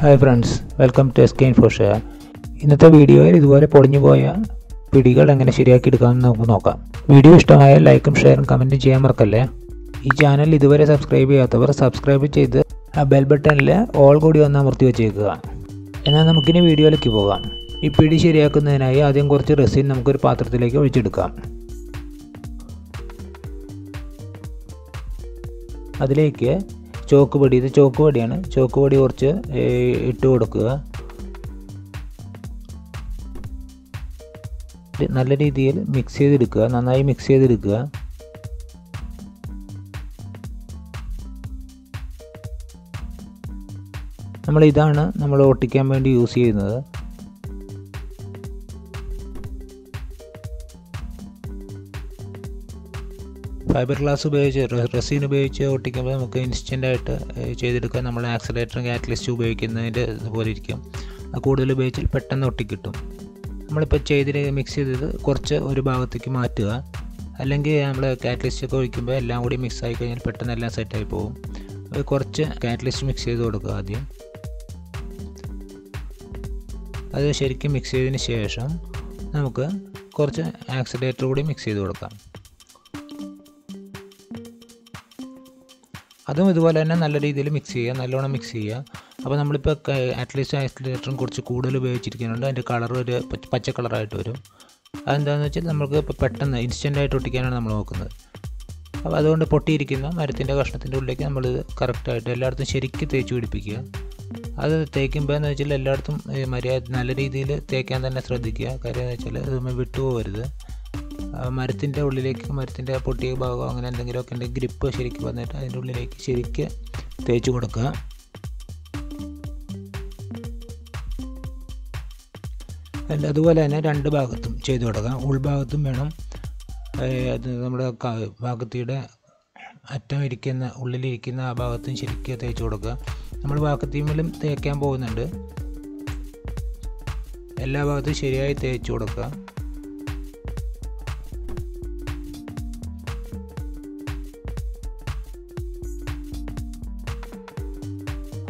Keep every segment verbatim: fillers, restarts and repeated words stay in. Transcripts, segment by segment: Hi friends, welcome to S K InfoShare. In this video, I will show you how to do this video. If you like, share and comment, this channel is subscribe to subscribe to the bell button. All good on the Now, we video. This video is a very good resin. Chalk body, the chalk body, and chalk body or chair, a toad. Naladi deal, mix the liquor, and I mix the liquor. Namalidana, Namaloticam and use either. Fiberglass ഉപയോഗിച്ച് resin ഉപയോഗിച്ച് ഒട്ടിക്കുമ്പോൾ നമുക്ക് instant ആയിട്ട് ചെയ്തെടുക്കാൻ നമ്മൾ ആക്സിലറേറ്ററും catalyst ഉപയോഗിക്കുന്നതിന്റെ പോലെ ഇരിക്കും. അത് കൂടുതൽ ഉപയോഗിച്ചാൽ പെട്ടെന്ന് ഒട്ടിക്കിട്ടും. നമ്മൾ ഇപ്പോൾ ചെയ്തിട്ട് മിക്സ് ചെയ്തിട്ട് കുറച്ച് ഒരു ഭാഗത്തേക്ക് മാറ്റുക. അല്ലെങ്കിൽ നമ്മൾ കാറ്റലിസ്റ്റ് ഒക്കെ ഒഴിക്കുമ്പോൾ എല്ലാം കൂടി മിക്സ് ആയി കഴിഞ്ഞാൽ പെട്ടെന്ന് എല്ലാം സെറ്റ് ആയി പോകും. കുറച്ച് കാറ്റലിസ്റ്റ് മിക്സ് ചെയ്തു കൊടുക്കുക ആദ്യം. അത് ശരിക്കും മിക്സ് ചെയ്തതിന് ശേഷം നമുക്ക് കുറച്ച് ആക്സിലറേറ്റർ കൂടി മിക്സ് ചെയ്തു കൊടുക്കാം. അതും ഇതുപോലെ തന്നെ നല്ല രീതിയിൽ മിക്സ് ചെയ്യുക, നല്ലോണം മിക്സ് ചെയ്യുക. അപ്പോൾ നമ്മളിപ്പോൾ അറ്റ്ലീസ്റ്റ് ആക്സിലറേറ്ററും കുറച്ച് കൂടുതൽ ഉപയോഗിച്ചിരിക്കുന്നുണ്ട്. അതിൻ്റെ കളർ ഒരു പച്ച കളറായിട്ട് വരും. അതെന്താണെന്ന് വെച്ചാൽ നമുക്ക് ഇപ്പോൾ പെട്ടെന്ന് ഇൻസ്റ്റൻ്റായിട്ട് ഒട്ടിക്കാനാണ് നമ്മൾ നോക്കുന്നത്. അപ്പോൾ അതുകൊണ്ട് പൊട്ടിയിരിക്കുന്ന മരത്തിൻ്റെ കഷ്ണത്തിൻ്റെ ഉള്ളിലേക്ക് നമ്മളിത് കറക്റ്റായിട്ട് എല്ലായിടത്തും ശരിക്കും തേച്ച് പിടിപ്പിക്കുക. അത് തേക്കുമ്പോൾ എന്ന് വെച്ചാൽ എല്ലായിടത്തും മര്യാദ നല്ല രീതിയിൽ തേക്കാൻ തന്നെ ശ്രദ്ധിക്കുക. കാര്യം എന്ന് വെച്ചാൽ ഇതൊന്നും വിട്ടുപോകരുത്. മരത്തിൻ്റെ ഉള്ളിലേക്ക് മരത്തിൻ്റെ പൊട്ടിയ ഭാഗമോ അങ്ങനെ എന്തെങ്കിലുമൊക്കെ ഉണ്ടെങ്കിൽ ഗ്രിപ്പ് ശരിക്കും വന്നിട്ട് അതിൻ്റെ ഉള്ളിലേക്ക് ശരിക്കും തേച്ച് കൊടുക്കുക. അതുപോലെ തന്നെ രണ്ട് ഭാഗത്തും ചെയ്ത് കൊടുക്കുക. ഉൾഭാഗത്തും വേണം, അത് നമ്മുടെ ഭാഗത്തിയുടെ അറ്റം ഇരിക്കുന്ന ഉള്ളിലിരിക്കുന്ന ആ ഭാഗത്തും ശരിക്കും തേച്ച് കൊടുക്കുക. നമ്മൾ ഭാഗത്തിന്മേലും തേക്കാൻ പോകുന്നുണ്ട്. എല്ലാ ഭാഗത്തും ശരിയായി തേച്ച് കൊടുക്കുക.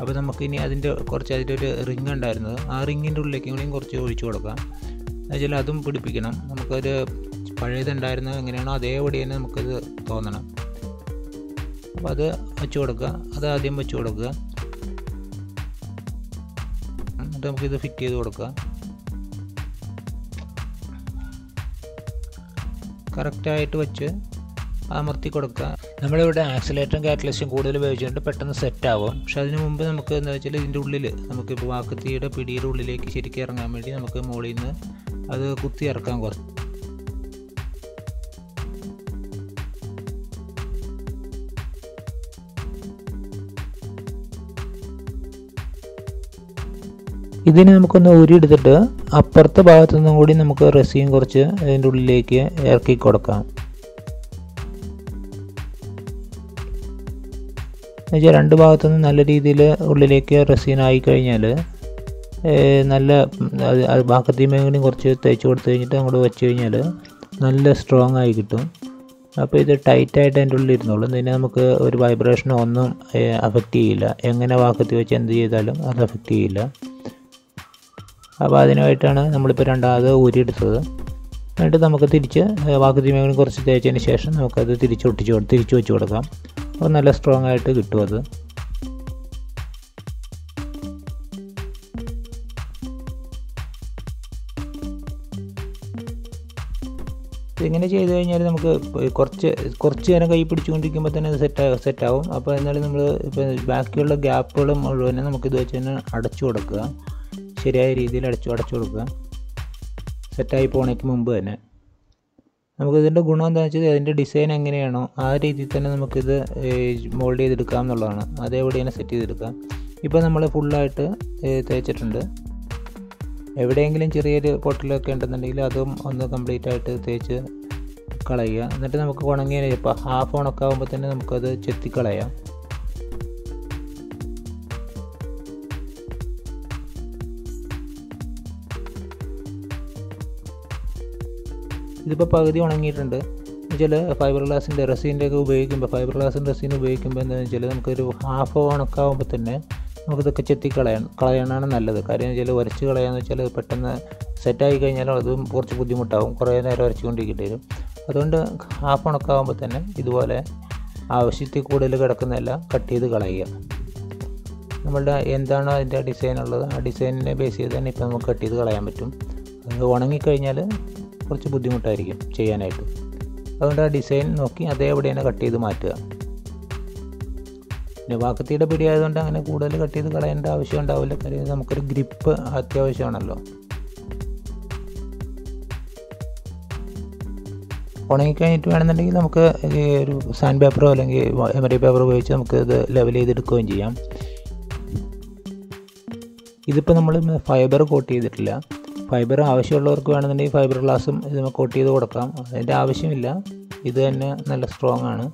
അപ്പോൾ നമുക്കിനി അതിൻ്റെ കുറച്ച് അതിൻ്റെ ഒരു റിങ് ഉണ്ടായിരുന്നത് ആ റിങ്ങിൻ്റെ ഉള്ളിലേക്കും കൂടിയും കുറച്ച് ഒഴിച്ചു കൊടുക്കാം. എന്നുവെച്ചാൽ അതും പിടിപ്പിക്കണം. നമുക്കൊരു പഴയതുണ്ടായിരുന്നത് എങ്ങനെയാണോ അതേപടി തന്നെ നമുക്കത് തോന്നണം. അപ്പോൾ അത് വെച്ച് കൊടുക്കുക. അത് ആദ്യം വെച്ച് കൊടുക്കുക. എന്നിട്ട് നമുക്കിത് ഫിറ്റ് ചെയ്ത് കൊടുക്കുക. കറക്റ്റായിട്ട് വെച്ച് അമർത്തി കൊടുക്കുക. നമ്മളിവിടെ ആക്സിലേറ്ററും കാറ്റലിസ്റ്റും കൂടുതൽ ഉപയോഗിച്ചുകൊണ്ട് പെട്ടെന്ന് സെറ്റ് ആവും. പക്ഷെ അതിന് മുമ്പ് നമുക്ക് എന്താ വെച്ചാൽ ഇതിൻ്റെ ഉള്ളിൽ നമുക്കിപ്പോൾ വാക്കത്തിയുടെ പിടിയുടെ ഉള്ളിലേക്ക് ശരിക്കും ഇറങ്ങാൻ വേണ്ടി നമുക്ക് മുകളിൽ നിന്ന് അത് കുത്തി ഇറക്കാൻ കുറച്ച് ഇതിനെ നമുക്കൊന്ന് ഊരിയെടുത്തിട്ട് അപ്പുറത്തെ ഭാഗത്തുനിന്നും കൂടി നമുക്ക് റെസിൻ കുറച്ച് അതിൻ്റെ ഉള്ളിലേക്ക് ഇറക്കി കൊടുക്കാം. എന്നുവെച്ചാൽ രണ്ട് ഭാഗത്തുനിന്ന് നല്ല രീതിയിൽ ഉള്ളിലേക്ക് റെസിൻ ആയി കഴിഞ്ഞാൽ നല്ല ഭാഗത്തിമേലും കുറച്ച് തേച്ച് കൊടുത്തു കഴിഞ്ഞിട്ട് അങ്ങോട്ട് വെച്ച് കഴിഞ്ഞാൽ നല്ല സ്ട്രോങ് ആയി കിട്ടും. അപ്പോൾ ഇത് ടൈറ്റായിട്ട് അതിൻ്റെ ഉള്ളിൽ ഇരുന്നോളും. ഇതിനെ നമുക്ക് ഒരു വൈബ്രേഷനോ ഒന്നും അഫക്റ്റ് ചെയ്യില്ല. എങ്ങനെ ഭാഗത്തി വെച്ച് എന്ത് ചെയ്താലും അത് അഫക്റ്റ് ചെയ്യില്ല. അപ്പോൾ അതിനായിട്ടാണ് നമ്മളിപ്പോൾ രണ്ടാമത് ഊരിയെടുത്തത്. എന്നിട്ട് നമുക്ക് തിരിച്ച് ഭാഗത്തിമേലും കുറച്ച് തേച്ചതിന് ശേഷം നമുക്കത് തിരിച്ചൊട്ടിച്ച് തിരിച്ചു വെച്ച് കൊടുക്കാം. അപ്പോൾ നല്ല സ്ട്രോങ് ആയിട്ട് കിട്ടും അത്. ഇങ്ങനെ ചെയ്ത് കഴിഞ്ഞാൽ നമുക്ക് കുറച്ച് കുറച്ച് നേരം കൈ പിടിച്ചുകൊണ്ടിരിക്കുമ്പോൾ തന്നെ അത് സെറ്റ് സെറ്റാവും. അപ്പോൾ എന്നാലും നമ്മൾ ഇപ്പോൾ ബാക്കിയുള്ള ഗ്യാപ്പുകൾ മുഴുവൻ നമുക്കിത് വെച്ച് തന്നെ അടച്ചു കൊടുക്കുക. ശരിയായ രീതിയിൽ അടച്ചു അടച്ചു കൊടുക്കുക സെറ്റായി പോകണേക്ക് മുമ്പ് തന്നെ. നമുക്കിതിൻ്റെ ഗുണം എന്താണെന്ന് വെച്ചാൽ അതിൻ്റെ ഡിസൈൻ എങ്ങനെയാണോ ആ രീതിയിൽ തന്നെ നമുക്കിത് മോൾഡ് ചെയ്തെടുക്കാം എന്നുള്ളതാണ്. അതേപടി തന്നെ സെറ്റ് ചെയ്തെടുക്കാം. ഇപ്പോൾ നമ്മൾ ഫുള്ളായിട്ട് തേച്ചിട്ടുണ്ട്. എവിടെയെങ്കിലും ചെറിയൊരു പൊട്ടലൊക്കെ ഉണ്ടെന്നുണ്ടെങ്കിൽ അതും ഒന്ന് കംപ്ലീറ്റ് ആയിട്ട് തേച്ച് കളയുക. എന്നിട്ട് നമുക്ക് ഉണങ്ങിയ ഇപ്പോൾ ഹാഫ് ഉണക്ക ആകുമ്പോൾ തന്നെ നമുക്കത് ചെത്തിക്കളയാം. ഇതിപ്പോൾ പകുതി ഉണങ്ങിയിട്ടുണ്ട്. എന്നുവെച്ചാൽ ഫൈബർ ഗ്ലാസിൻ്റെ റെസിൻ്റെ ഒക്കെ ഉപയോഗിക്കുമ്പോൾ ഫൈബർ ഗ്ലാസിൻ്റെ റെസിൻ ഉപയോഗിക്കുമ്പോൾ എന്താണെന്ന് വെച്ചാൽ നമുക്കൊരു ഹാഫ് ഉണക്കാവുമ്പോൾ തന്നെ നമുക്കിത് ചെത്തി കളയാൻ കളയാനാണ് നല്ലത്. കാര്യം എന്ന് വെച്ചാൽ വരച്ച് കളയാന്ന് വെച്ചാൽ പെട്ടെന്ന് സെറ്റായി കഴിഞ്ഞാൽ അതും കുറച്ച് ബുദ്ധിമുട്ടാകും, കുറേ നേരം വരച്ചുകൊണ്ടിരിക്കേണ്ടി വരും. അതുകൊണ്ട് ഹാഫ് ഉണക്കാകുമ്പോൾ തന്നെ ഇതുപോലെ ആവശ്യത്തിൽ കൂടുതൽ കിടക്കുന്നതല്ല കട്ട് ചെയ്ത് കളയുക. നമ്മളുടെ എന്താണോ അതിൻ്റെ ഡിസൈൻ ഉള്ളത് ആ ഡിസൈനിനെ ബേസ് ചെയ്ത് തന്നെ ഇപ്പോൾ നമുക്ക് കട്ട് ചെയ്ത് കളയാൻ പറ്റും. അത് ഉണങ്ങിക്കഴിഞ്ഞാൽ കുറച്ച് ബുദ്ധിമുട്ടായിരിക്കും ചെയ്യാനായിട്ട്. അതുകൊണ്ട് ആ ഡിസൈൻ നോക്കി അതേപടി തന്നെ കട്ട് ചെയ്ത് മാറ്റുക. പിന്നെ വാക്കത്തിയുടെ പിടി ആയതുകൊണ്ട് അങ്ങനെ കൂടുതൽ കട്ട് ചെയ്ത് കളയേണ്ട ആവശ്യം ഉണ്ടാവില്ല. കാര്യം നമുക്കൊരു ഗ്രിപ്പ് അത്യാവശ്യമാണല്ലോ. ഉണങ്ങിക്കഴിഞ്ഞിട്ട് വേണമെന്നുണ്ടെങ്കിൽ നമുക്ക് ഒരു സാൻഡ് പേപ്പറോ അല്ലെങ്കിൽ എമറി പേപ്പറോ ഉപയോഗിച്ച് നമുക്ക് ഇത് ലെവൽ ചെയ്തെടുക്കുകയും ചെയ്യാം. ഇതിപ്പോൾ നമ്മൾ ഫൈബർ കോട്ട് ചെയ്തിട്ടില്ല. ഫൈബർ ആവശ്യമുള്ളവർക്ക് വേണമെന്നുണ്ടെങ്കിൽ ഫൈബർ ഗ്ലാസും ഇത് കോട്ട് ചെയ്ത് കൊടുക്കാം. അതിൻ്റെ ആവശ്യമില്ല, ഇത് തന്നെ നല്ല സ്ട്രോങ് ആണ്.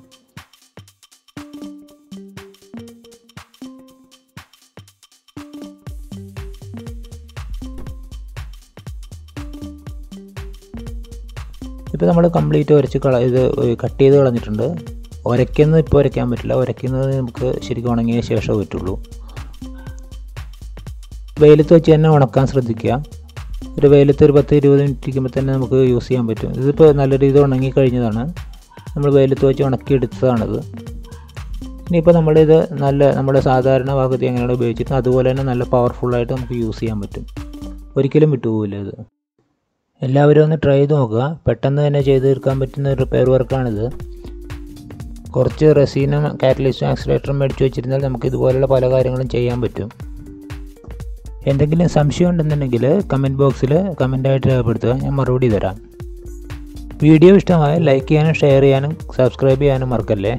ഇപ്പോൾ നമ്മൾ കംപ്ലീറ്റ് ഉരച്ച് കള ഇത് കട്ട് ചെയ്ത് കളഞ്ഞിട്ടുണ്ട്. ഉരയ്ക്കുന്നത് ഇപ്പോൾ ഉരയ്ക്കാൻ പറ്റില്ല. ഉരയ്ക്കുന്നത് നമുക്ക് ശരിക്കും ഉണങ്ങിയ ശേഷം പറ്റുള്ളൂ. വെയിലത്ത് വെച്ച് തന്നെ ഉണക്കാൻ ശ്രദ്ധിക്കുക. ഒരു വെയിലത്ത് ഒരു പത്ത് ഇരുപത് മിനിറ്റ് ഇരിക്കുമ്പോൾ തന്നെ നമുക്ക് യൂസ് ചെയ്യാൻ പറ്റും. ഇതിപ്പോൾ നല്ല രീതി ഉണങ്ങിക്കഴിഞ്ഞതാണ്. നമ്മൾ വെയിലത്ത് വെച്ച് ഉണക്കിയെടുത്തതാണത്. ഇനിയിപ്പോൾ നമ്മളിത് നല്ല നമ്മുടെ സാധാരണ ഭാഗത്ത് എങ്ങനെയാണ് ഉപയോഗിച്ചിരുന്നത് അതുപോലെ തന്നെ നല്ല പവർഫുള്ളായിട്ട് നമുക്ക് യൂസ് ചെയ്യാൻ പറ്റും. ഒരിക്കലും വിട്ടുപോകില്ല ഇത്. എല്ലാവരും ഒന്ന് ട്രൈ ചെയ്ത് നോക്കുക. പെട്ടെന്ന് തന്നെ ചെയ്ത് തീർക്കാൻ പറ്റുന്ന റിപ്പയർ വർക്കാണിത്. കുറച്ച് റെസീനും കാറ്റലിസ്റ്റും ആക്സിലേറ്ററും മേടിച്ച് വെച്ചിരുന്നാൽ നമുക്ക് ഇതുപോലെയുള്ള പല കാര്യങ്ങളും ചെയ്യാൻ പറ്റും. എന്തെങ്കിലും സംശയം ഉണ്ടെന്നുണ്ടെങ്കിൽ കമൻറ്റ് ബോക്സിൽ കമൻറ്റായിട്ട് രേഖപ്പെടുത്തുക, ഞാൻ മറുപടി തരാം. വീഡിയോ ഇഷ്ടമായ ലൈക്ക് ചെയ്യാനും ഷെയർ ചെയ്യാനും സബ്സ്ക്രൈബ് ചെയ്യാനും മറക്കല്ലേ.